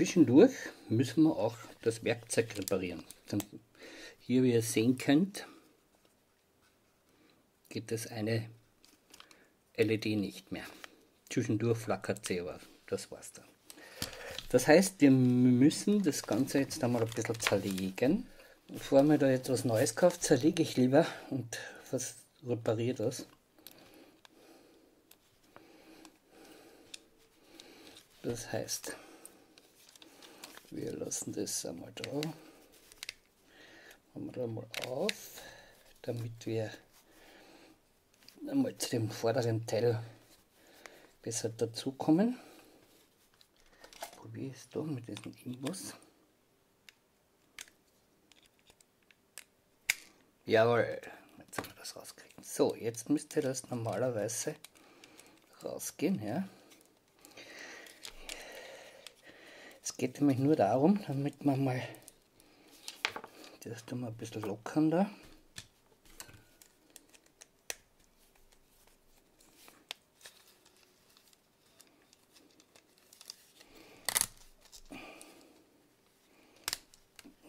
zwischendurch müssen wir auch das Werkzeug reparieren. Dann hier, wie ihr sehen könnt, geht das eine LED nicht mehr. Zwischendurch flackert sie, aber das war's dann. Das heißt, wir müssen das Ganze jetzt einmal ein bisschen zerlegen. Bevor man da jetzt was Neues kauft, zerlege ich lieber und repariere das. Das heißt, wir lassen das einmal da. Machen wir da mal auf, damit wir einmal zu dem vorderen Teil besser dazukommen. Probiere es da mit diesem Imbiss. Jawohl, jetzt haben wir das rausgekriegt. So, jetzt müsste das normalerweise rausgehen, ja. Es geht nämlich nur darum, damit man mal das da mal ein bisschen lockern da.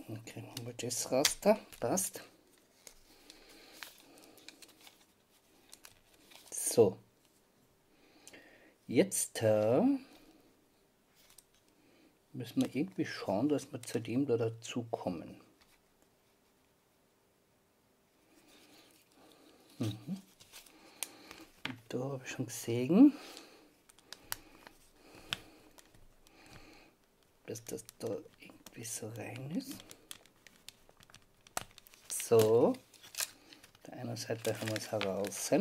Dann kriegen wir mal das raus da, passt. So, jetzt müssen wir irgendwie schauen, dass wir zu dem da dazukommen. Da habe ich schon gesehen, dass das da irgendwie so rein ist. So, auf der einen Seite haben wir es heraus.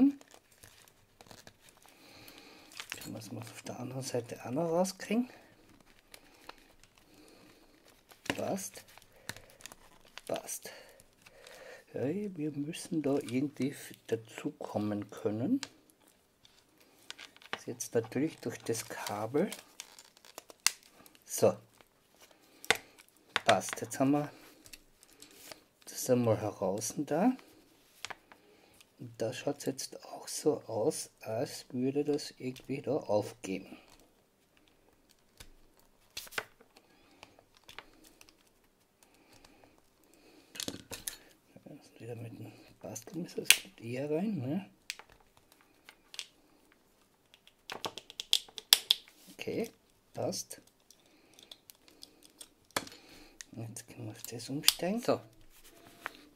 Das muss auf der anderen Seite auch noch rauskriegen. Passt. Passt. Ja, wir müssen da irgendwie dazukommen können. Das ist jetzt natürlich durch das Kabel. So. Passt. Jetzt haben wir das einmal heraus da. Und da schaut es jetzt auch so aus, als würde das irgendwie da aufgehen. Wieder mit dem Bastelmesser, das geht eher rein, ne? Okay, passt. Jetzt können wir auf das umsteigen. So,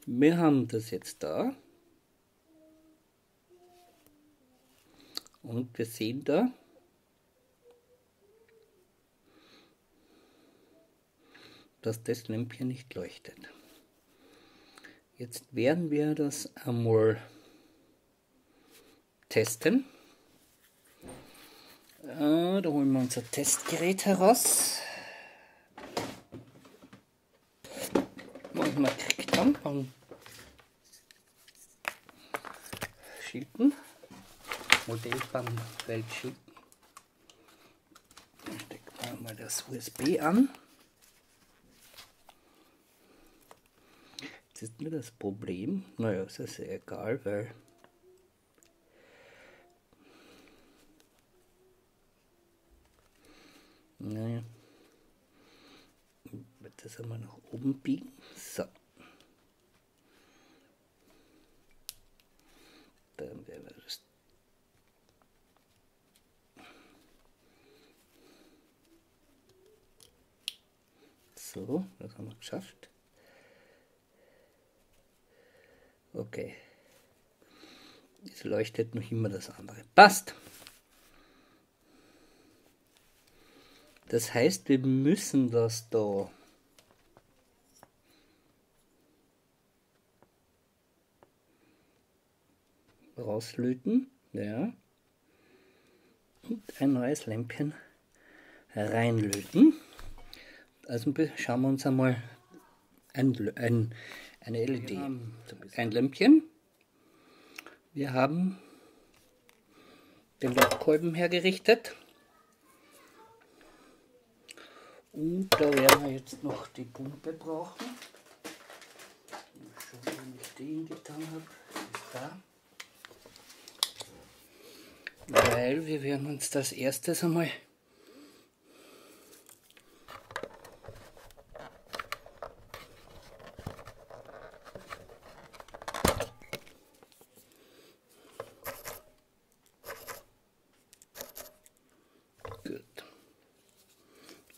wir haben das jetzt da. Und wir sehen da, dass das Lämpchen nicht leuchtet. Jetzt werden wir das einmal testen. Da holen wir unser Testgerät heraus. Manchmal kriegt man von Schilden. Modellbau-Welt schicken. Dann stecken wir mal das USB an. Jetzt ist mir das Problem, naja, ist ja sehr egal, weil naja, ich werde das einmal nach oben biegen. So. Dann werden wir das so, das haben wir geschafft. Okay. Jetzt leuchtet noch immer das andere. Passt! Das heißt, wir müssen das da rauslöten. Ja. Und ein neues Lämpchen reinlöten. Also schauen wir uns einmal eine LED, ein Lämpchen. Wir haben den Lochkolben hergerichtet. Und da werden wir jetzt noch die Pumpe brauchen. Mal schauen, wie ich die hingetan habe. Ist da. Weil wir werden uns das erstes einmal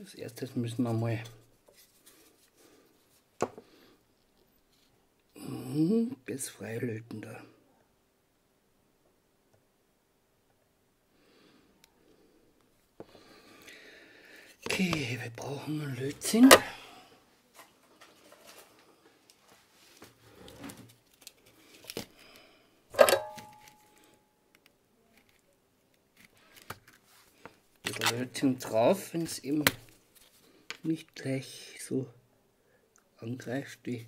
Als erstes müssen wir mal das freilöten da. Okay, wir brauchen einen Lötzinn. Lötzinn drauf, wenn es eben nicht gleich so angreift wie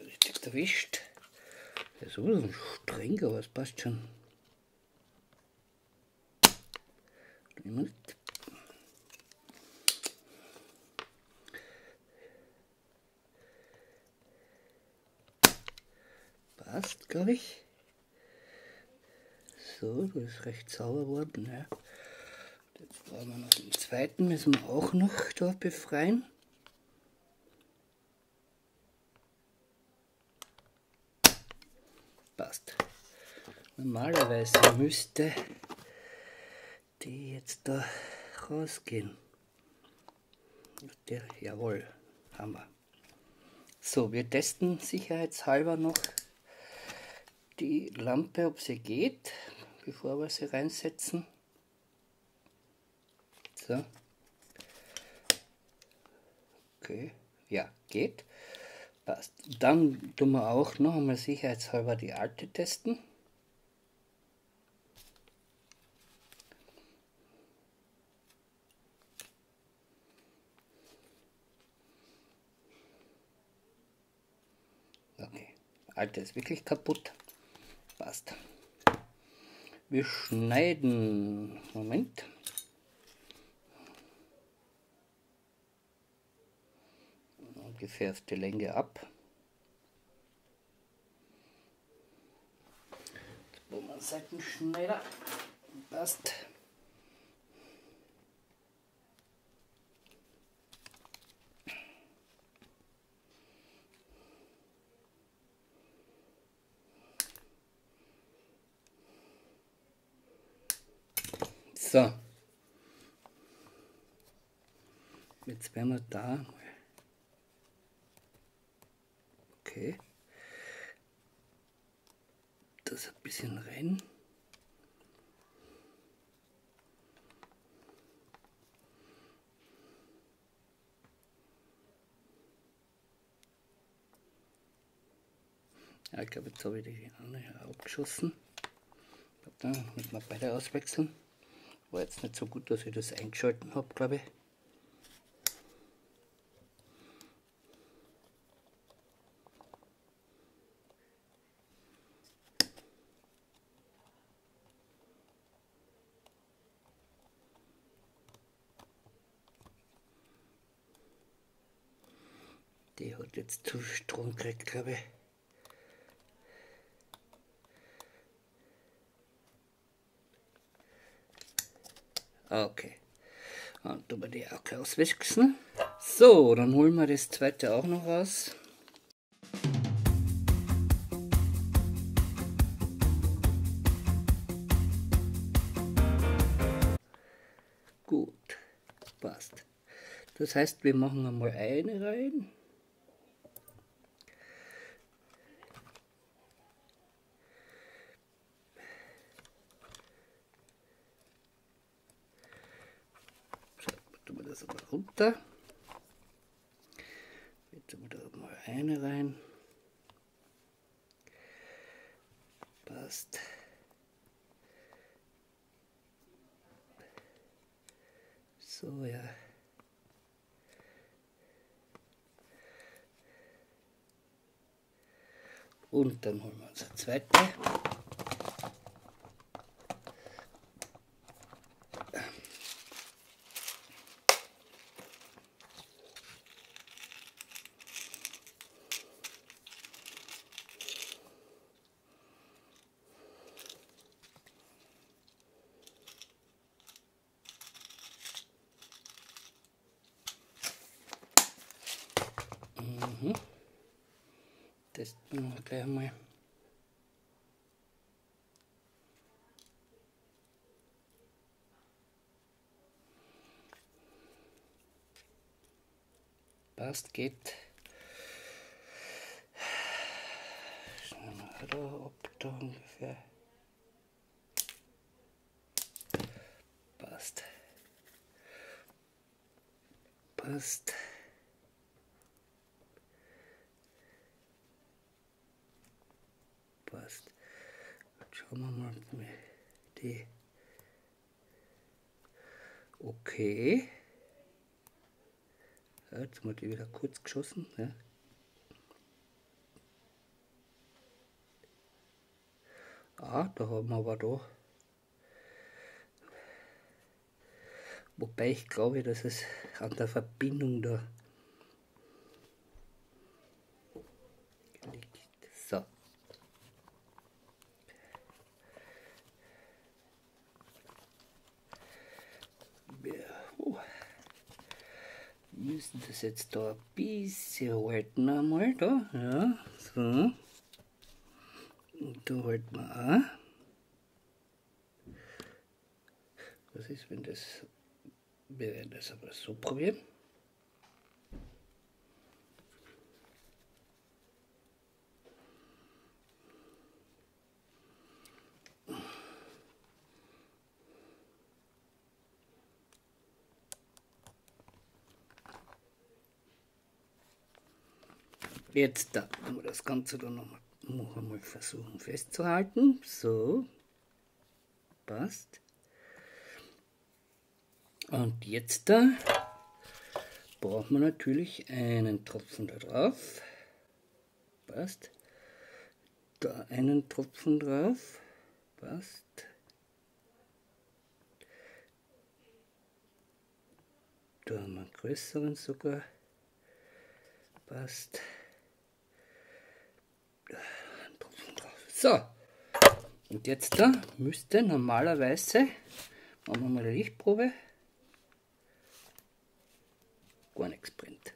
richtig erwischt. Der ist so streng, aber es passt schon. Passt, glaube ich. So, das ist recht sauber geworden. Ja. Jetzt brauchen wir noch den zweiten, müssen wir auch noch da befreien. Passt. Normalerweise müsste die jetzt da rausgehen. Der, jawohl, haben wir. So, wir testen sicherheitshalber noch die Lampe, ob sie geht, bevor wir sie reinsetzen. So. Okay, ja, geht. Passt. Dann tun wir auch noch einmal sicherheitshalber die alte testen. Okay, alte ist wirklich kaputt. Passt. Wir schneiden. Moment. Gefärbte Länge ab. Jetzt brauchen wir einen Seitenschneider. Passt. So. Jetzt werden wir da. Okay. Das ein bisschen rein. Ja, ich glaube, jetzt habe ich die andere abgeschossen. Ich glaube, dann müssen wir beide auswechseln. War jetzt nicht so gut, dass ich das eingeschalten habe, glaube ich. Die hat jetzt zu Strom gekriegt, glaube ich. Okay. Und tun wir die auch gleich auswechseln. So, dann holen wir das zweite auch noch raus. Gut, passt. Das heißt, wir machen einmal eine rein. Das aber runter. Jetzt haben wir da mal eine rein. Passt. So, ja. Und dann holen wir uns eine zweite. Passt, geht. Schauen wir da, ob da ungefähr. Passt. Passt. Passt. Jetzt schauen wir mal mit die. Okay. Ja, jetzt haben wir die wieder kurz geschossen. Ja. Ah, da haben wir aber da. Wobei ich glaube, dass es an der Verbindung da liegt. So. Wir müssen das jetzt da ein bisschen halten einmal da, ja, so. Und da halten wir auch. Was ist, wenn das, wir werden das aber so probieren. Jetzt da haben wir das Ganze dann noch einmal versuchen festzuhalten. So, passt. Und jetzt da brauchen wir natürlich einen Tropfen da drauf. Passt. Da einen Tropfen drauf. Passt. Da haben wir einen größeren sogar. Passt. So, und jetzt da müsste normalerweise, machen wir mal eine Lichtprobe, gar nichts brennt.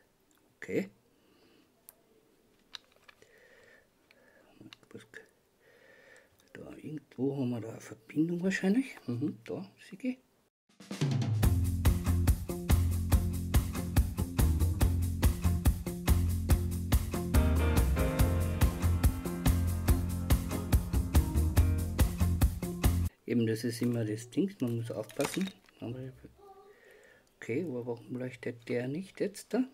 Okay. Da irgendwo haben wir da eine Verbindung wahrscheinlich. Da, sehe ich. Eben, das ist immer das Ding, man muss aufpassen. Okay, aber warum leuchtet der nicht jetzt da?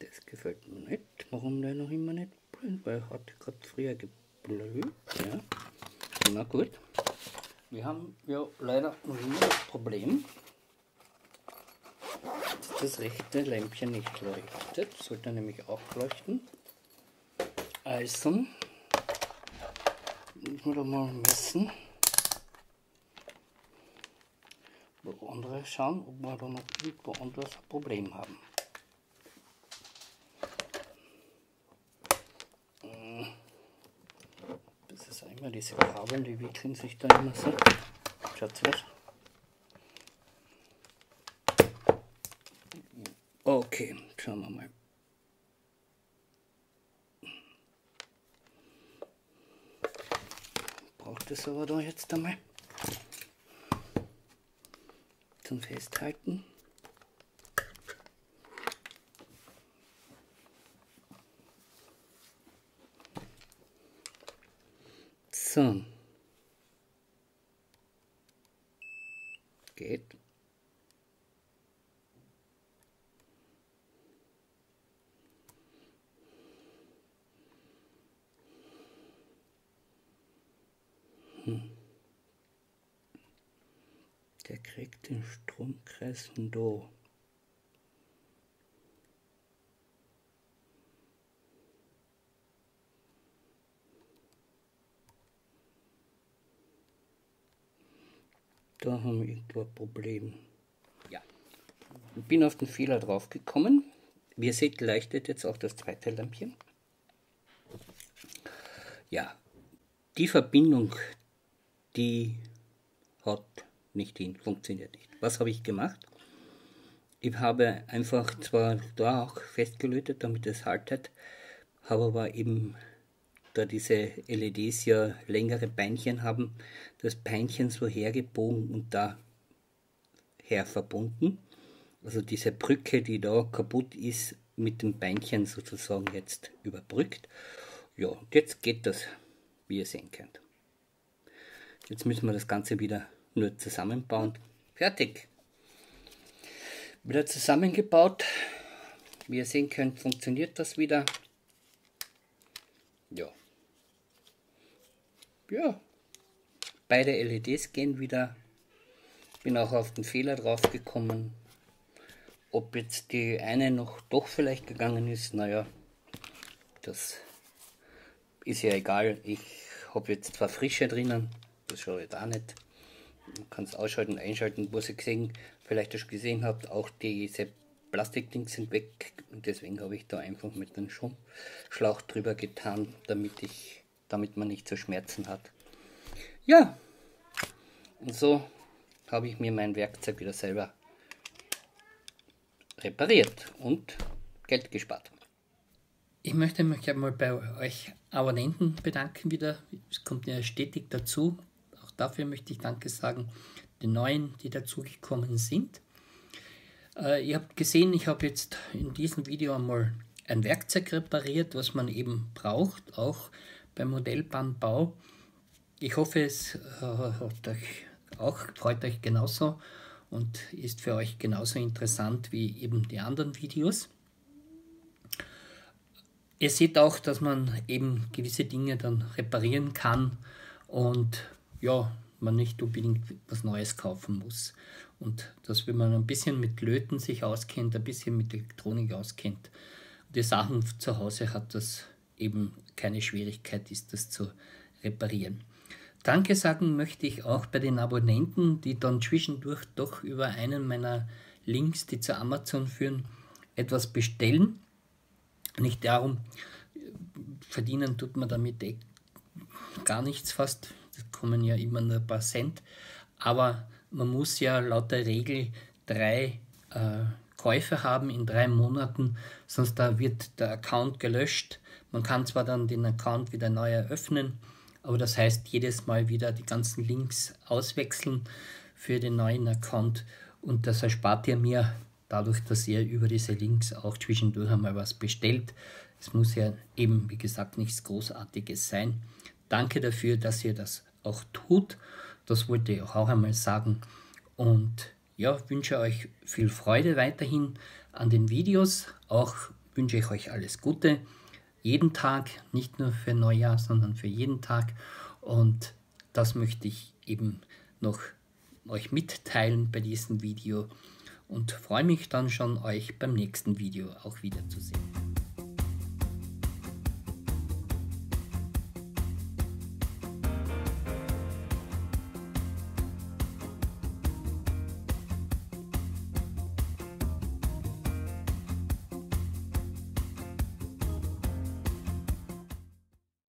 Das gefällt mir nicht. Warum der noch immer nicht brennt? Weil er hat gerade früher geblüht. Ja. Na gut. Wir haben ja leider noch immer das Problem, dass das rechte Lämpchen nicht leuchtet. Sollte nämlich auch leuchten. Also, müssen wir da mal messen, wo andere schauen, ob wir da noch irgendwo anders ein Problem haben. Das ist immer diese Kabel, die wickeln sich da immer so. Schaut's aus. Okay, schauen wir mal. Das aber da jetzt einmal zum Festhalten. So. Geht. Der kriegt den Stromkreis von da. Da haben wir irgendwo ein Problem. Ja. Ich bin auf den Fehler drauf gekommen. Wie ihr seht, leuchtet jetzt auch das zweite Lämpchen. Ja, die Verbindung, die hat nicht hin, funktioniert nicht. Was habe ich gemacht? Ich habe einfach zwar da auch festgelötet, damit es haltet, habe aber eben, da diese LEDs ja längere Beinchen haben, das Beinchen so hergebogen und da her verbunden. Also diese Brücke, die da kaputt ist, mit dem Beinchen sozusagen jetzt überbrückt. Ja, und jetzt geht das, wie ihr sehen könnt. Jetzt müssen wir das Ganze wieder nur zusammenbauen. Fertig! Wieder zusammengebaut. Wie ihr sehen könnt, funktioniert das wieder. Ja. Ja. Beide LEDs gehen wieder. Bin auch auf den Fehler drauf gekommen. Ob jetzt die eine noch doch vielleicht gegangen ist, naja, das ist ja egal. Ich habe jetzt zwar frische drinnen, das schaue ich da nicht. Man kann es ausschalten, einschalten, wo ihr gesehen, vielleicht schon gesehen habt, auch diese Plastikdings sind weg und deswegen habe ich da einfach mit einem Schrumpfschlauch drüber getan, damit man nicht so Schmerzen hat. Ja, und so habe ich mir mein Werkzeug wieder selber repariert und Geld gespart. Ich möchte mich einmal bei euch Abonnenten bedanken wieder. Es kommt ja stetig dazu. Auch dafür möchte ich Danke sagen, den neuen, die dazugekommen sind. Ihr habt gesehen, ich habe jetzt in diesem Video einmal ein Werkzeug repariert, was man eben braucht, auch beim Modellbahnbau. Ich hoffe, es hat euch auch, freut euch genauso und ist für euch genauso interessant wie eben die anderen Videos. Ihr seht auch, dass man eben gewisse Dinge dann reparieren kann und ja, man nicht unbedingt was Neues kaufen muss. Und dass, wenn man ein bisschen mit Löten sich auskennt, ein bisschen mit Elektronik auskennt, die Sachen zu Hause hat, das eben keine Schwierigkeit ist, das zu reparieren. Danke sagen möchte ich auch bei den Abonnenten, die dann zwischendurch doch über einen meiner Links, die zu Amazon führen, etwas bestellen. Nicht darum, verdienen tut man damit gar nichts fast. Es kommen ja immer nur ein paar Cent. Aber man muss ja laut der Regel 3 Käufe haben in 3 Monaten, sonst da wird der Account gelöscht. Man kann zwar dann den Account wieder neu eröffnen, aber das heißt, jedes Mal wieder die ganzen Links auswechseln für den neuen Account. Und das erspart ihr mir dadurch, dass ihr über diese Links auch zwischendurch einmal was bestellt. Es muss ja eben, wie gesagt, nichts Großartiges sein. Danke dafür, dass ihr das auch tut. Das wollte ich auch einmal sagen. Und ja, wünsche euch viel Freude weiterhin an den Videos. Auch wünsche ich euch alles Gute. Jeden Tag, nicht nur für Neujahr, sondern für jeden Tag. Und das möchte ich eben noch euch mitteilen bei diesem Video und freue mich dann schon, euch beim nächsten Video auch wiederzusehen.